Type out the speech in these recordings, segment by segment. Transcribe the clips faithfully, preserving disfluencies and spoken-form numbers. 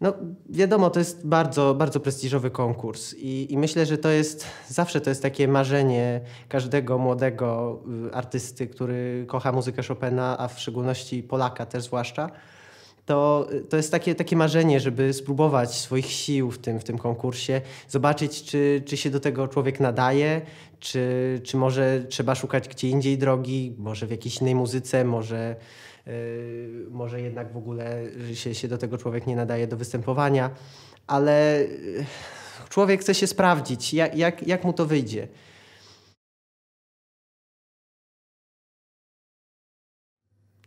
No wiadomo, to jest bardzo, bardzo prestiżowy konkurs i, i myślę, że to jest, zawsze to jest takie marzenie każdego młodego artysty, który kocha muzykę Chopina, a w szczególności Polaka też zwłaszcza. To, to jest takie, takie marzenie, żeby spróbować swoich sił w tym, w tym konkursie, zobaczyć, czy, czy się do tego człowiek nadaje, czy, czy może trzeba szukać gdzie indziej drogi, może w jakiejś innej muzyce, może, yy, może jednak w ogóle się, się do tego człowiek nie nadaje do występowania. Ale człowiek chce się sprawdzić, jak, jak, jak mu to wyjdzie.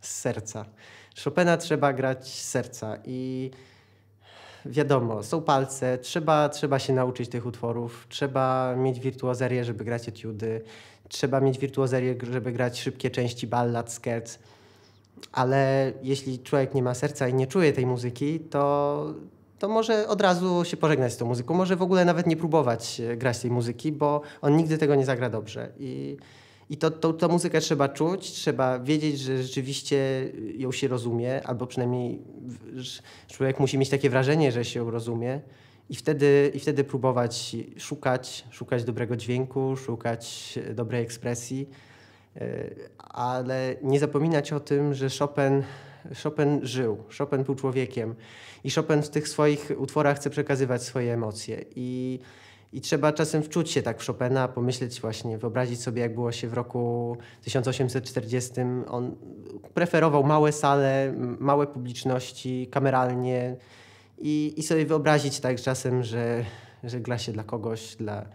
Z serca. Chopina trzeba grać z serca i wiadomo, są palce, trzeba, trzeba się nauczyć tych utworów, trzeba mieć wirtuozerię, żeby grać etiudy, trzeba mieć wirtuozerię, żeby grać szybkie części ballad, skerc, ale jeśli człowiek nie ma serca i nie czuje tej muzyki, to, to może od razu się pożegnać z tą muzyką, może w ogóle nawet nie próbować grać tej muzyki, bo on nigdy tego nie zagra dobrze. I I to, to, to muzykę trzeba czuć, trzeba wiedzieć, że rzeczywiście ją się rozumie, albo przynajmniej człowiek musi mieć takie wrażenie, że się ją rozumie i wtedy, i wtedy próbować szukać, szukać dobrego dźwięku, szukać dobrej ekspresji, ale nie zapominać o tym, że Chopin, Chopin żył, Chopin był człowiekiem i Chopin w tych swoich utworach chce przekazywać swoje emocje. I I trzeba czasem wczuć się tak w Chopina, pomyśleć właśnie, wyobrazić sobie, jak było się w roku tysiąc osiemset czterdziestym. On preferował małe sale, małe publiczności, kameralnie i, i sobie wyobrazić tak czasem, że, że gra się dla kogoś, dla,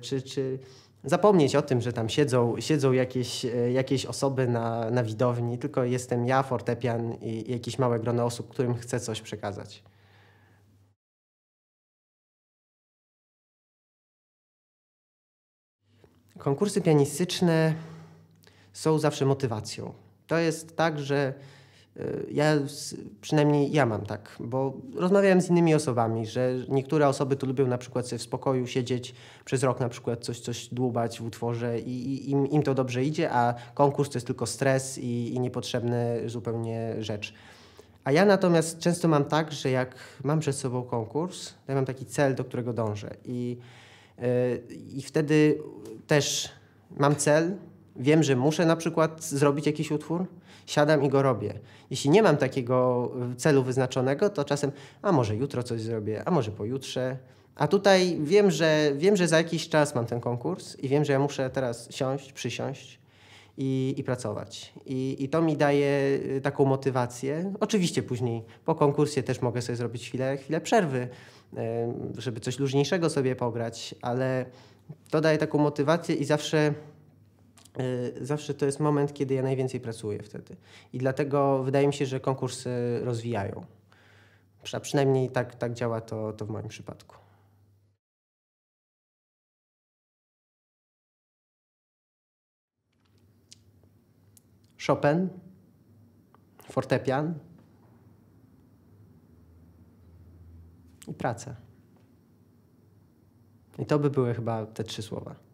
czy, czy zapomnieć o tym, że tam siedzą, siedzą jakieś, jakieś osoby na, na widowni, tylko jestem ja, fortepian i, i jakieś małe grono osób, którym chcę coś przekazać. Konkursy pianistyczne są zawsze motywacją. To jest tak, że ja, przynajmniej ja mam tak, bo rozmawiałem z innymi osobami, że niektóre osoby tu lubią na przykład sobie w spokoju siedzieć przez rok, na przykład coś, coś dłubać w utworze i, i im, im to dobrze idzie, a konkurs to jest tylko stres i, i niepotrzebne zupełnie rzecz. A ja natomiast często mam tak, że jak mam przed sobą konkurs, to ja mam taki cel, do którego dążę i I wtedy też mam cel, wiem, że muszę na przykład zrobić jakiś utwór, siadam i go robię. Jeśli nie mam takiego celu wyznaczonego, to czasem, a może jutro coś zrobię, a może pojutrze. A tutaj wiem, że, wiem, że za jakiś czas mam ten konkurs i wiem, że ja muszę teraz siąść, przysiąść i, i pracować. I, I to mi daje taką motywację. Oczywiście później po konkursie też mogę sobie zrobić chwilę, chwilę przerwy, żeby coś luźniejszego sobie pograć, ale to daje taką motywację i zawsze, zawsze to jest moment, kiedy ja najwięcej pracuję wtedy. I dlatego wydaje mi się, że konkursy rozwijają. A przynajmniej tak, tak działa to, to w moim przypadku. Chopin, fortepian i praca. I to by były chyba te trzy słowa.